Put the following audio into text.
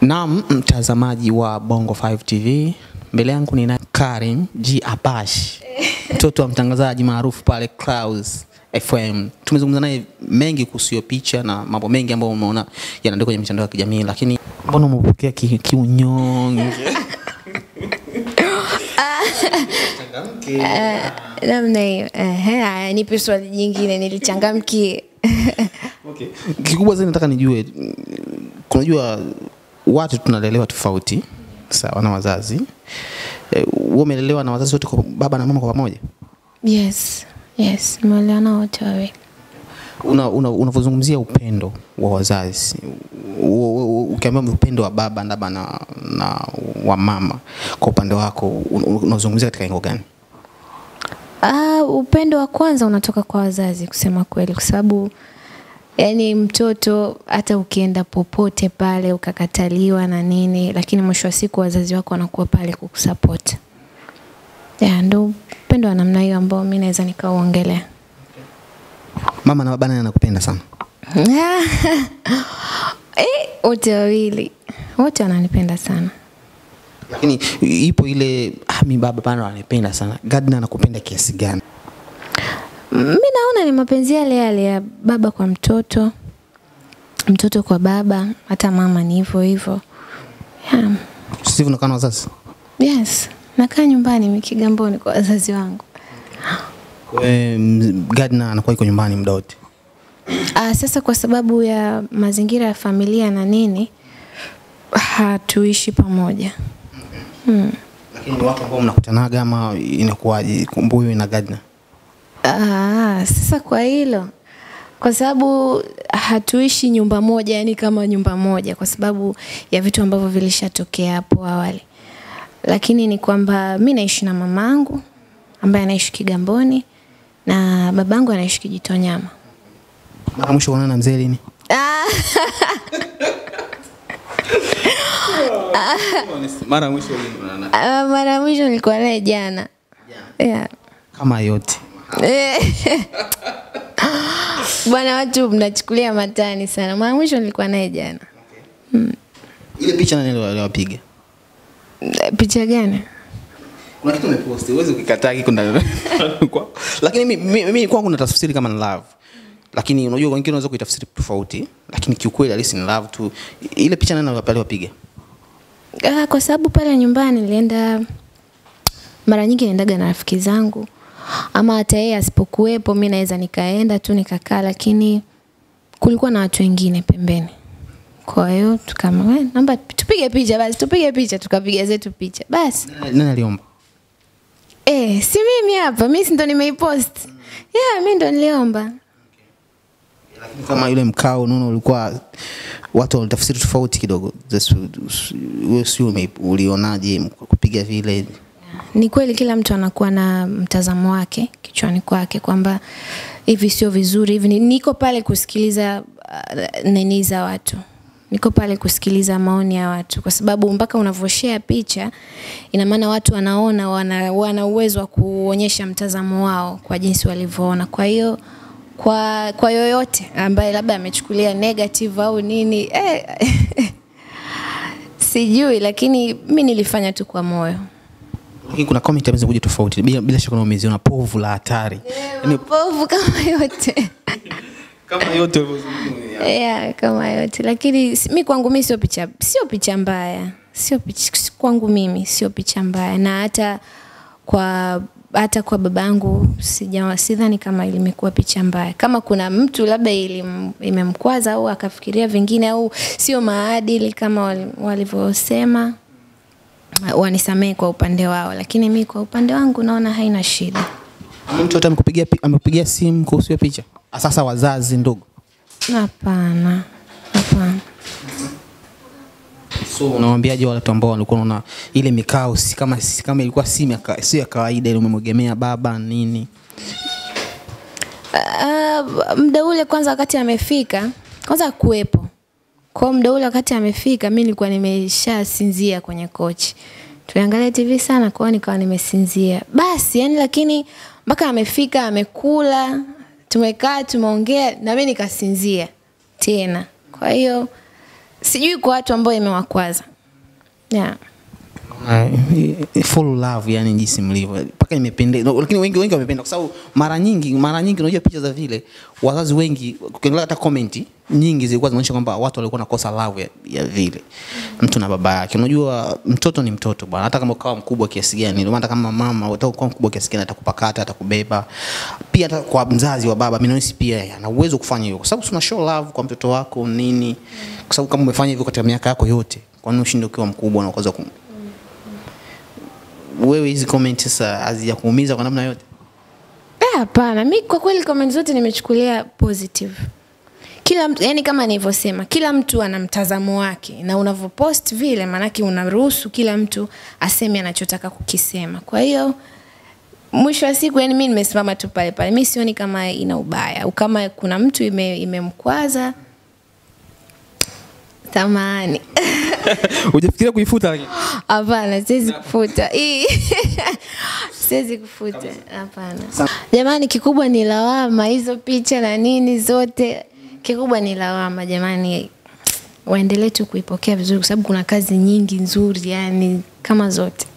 Naam mtazamaji wa Bongo5 TV, mbele yangu nina Karen G. Abash, mtoto wa mtangazaji maarufu pale Clouds FM. Tumezungumza naye mengi kuhusu picha na mambo mengi ambayo umeona yanaendelea kwenye mitandao ya kijamii, lakini mbona umepokea kiunyonge? Nipe swali jingine nilichangamkie. Okay. Kikubwa zaidi nataka nijue, kunajua watu tunalelewa tofauti sawa na wazazi. Wewe umelelewa na wazazi wote, kwa baba na mama kwa pamoja? Yes, nimelelewa na wote wawili. Unavozungumzia upendo wa wazazi, ukiambiwa upendo wa baba na wa mama, kwa upande wako unazungumzia katika eneo gani? Upendo wa kwanza unatoka kwa wazazi, kusema kweli, kwa sababu yani mtoto hata ukienda popote pale ukakataliwa na nini, lakini mwisho wa siku wazazi wako wanakuwa pale kukusupport. Ndio upendo wa namna hiyo ambao mimi naweza nikaongelea. Mama na baba nani anakupenda sana? Wote wawili. Wote wananipenda sana. Lakini ipo ile mimi baba bana ananipenda sana. Gardner anakupenda kiasi gani? Mimi naona ni mapenzi yale yale ya baba kwa mtoto, mtoto kwa baba, hata mama ni hivyo hivyo. Sisi tunakaa na wazazi? Yes, nakaa nyumbani mimi Kigamboni kwa wazazi wangu. Gardner anakuwa yuko nyumbani muda wote. Sasa kwa sababu ya mazingira ya familia na nini, hatuishi pamoja. Lakini watu ambao mnakutanaga ama inakuwaje Mbuyu na Gardner? Sasa kwa hilo, kwa sababu hatuishi nyumba moja, yani kama nyumba moja, kwa sababu ya vitu ambavyo vilishatokea hapo awali. Lakini ni kwamba mimi naishi na mamangu ambaye anaishi Kigamboni na babangu anaishi Kijitonyama. Mara mwisho unaona mzee lini? Mara mwisho unaona? Mara mwisho nilikuwa naye jana. Kama yote. Bwana watu mnachukulia matani sana. Mara mwisho nilikuwa naye jana. Ile picha nani aliyopiga? Picha gani? Kuna kitu umeposti, uweze ukikataa kiko ndani. Lakini mimi kwangu natafsiri kama ni love. Lakini unajua wengine wanaweza kuitafsiri tofauti, lakini kiukweli halisi ni love tu. Ile picha nani aliyopiga? Kwa sababu pale nyumbani nilienda, mara nyingi naendaga na rafiki zangu. Ama hata yeye asipokuepo mimi naweza nikaenda tu nikakaa, lakini kulikuwa na watu wengine pembeni. Kwa hiyo tukama namba tupige picha basi, tupige picha, tukapiga zetu picha basi. Nani aliomba? Si mimi hapa, mimi ndo nimeipost. Mimi ndo niliomba. Lakini kama yule mkao nono ulikuwa watu walitafsiri tofauti kidogo. Wewe sio ulionaje kupiga vile? Ni kweli kila mtu anakuwa na mtazamo wake kichwani kwake, kwamba hivi sio vizuri, hivi niko pale kusikiliza nini za watu. Niko pale kusikiliza maoni ya watu, kwa sababu mpaka unavoshare picha ina maana watu wanaona, wana uwezo wa kuonyesha mtazamo wao kwa jinsi walivyoona. Kwa hiyo kwa yoyote ambaye labda amechukulia negative au nini, sijui, lakini mimi nilifanya tu kwa moyo. Lakini kuna comment ambazo kuja tofauti, bila shaka na umeziona, povu la hatari. Povu kama yote. Kama yote ulizungumzia. Kama yote. Lakini mimi kwangu mimi sio picha mbaya. Sio picha kwangu mimi, sio picha mbaya. Na hata kwa babangu sidhani kama ilimekuwa picha mbaya. Kama kuna mtu labda imemkwaza au akafikiria vingine au sio maadili kama walivyosema, wanisamee kwa upande wao, lakini mimi kwa upande wangu naona haina shida. Mtoto amekupigia simu kuhusu picha? Sasa wazazi ndugu? Hapana. So unawaambiaje wale watu ambao walikuwa na ile mikao kama ilikuwa simu sio ya kawaida, ile umemgemea baba nini? Muda ule kwanza wakati amefika, kwanza kuepo. Kwa muda ule wakati amefika mimi nilikuwa nimeshasinzia kwenye kochi. Tuliangalia TV sana, kwa hiyo nikawa nimesinzia. Basi yani, lakini mpaka amefika, amekula, tumekaa, tumeongea na mimi nikasinzia tena. Kwa hiyo sijui kwa watu ambao imewakwaza. Yeah. Follow love yani jinsi mlivyo. Paka nimependeza. Lakini wengi wamependa kwa sababu mara nyingi unajua picha za vile wazazi wengi ukiangalia hata comment nyingi zilikuwa zinaonyesha kwamba watu walikuwa nakosa love ya vile. Mtu na baba yake. Unajua mtoto ni mtoto bwana. Hata kama ukawa mkubwa kiasi gani, hata kama mama utakuwa mkubwa kiasi gani atakupakata, atakubeba. Pia hata kwa mzazi wa baba mimi pia ana uwezo kufanya hiyo. Kwa sababu tuna show love kwa mtoto wako nini? Kwa sababu kama umefanya hivyo katika miaka yako yote, kwa nini ushindwe ukiwa mkubwa na kuanza wewe hizi comment sasa hazijakuumiza kwa namna yote? Hapana, mimi kwa kweli comment zote nimechukulia positive. Kila mtu, yani kama nilivyosema, kila mtu ana mtazamo wake na unavyopost vile maana yake unaruhusu kila mtu aseme anachotaka kukisema. Kwa hiyo mwisho wa siku yani mimi nimesimama tu pale pale. Mimi sioni kama ina ubaya. Kama kuna mtu imemkwaza tamani. Unafikiria kuifuta lakini? Hapana, siwezi kufuta. Siwezi kufuta. Hapana. Jamani, kikubwa ni lawama hizo picha na nini zote. Kikubwa ni lawama jamani. Waendelee tu kuipokea vizuri kwa sababu kuna kazi nyingi nzuri yani kama zote.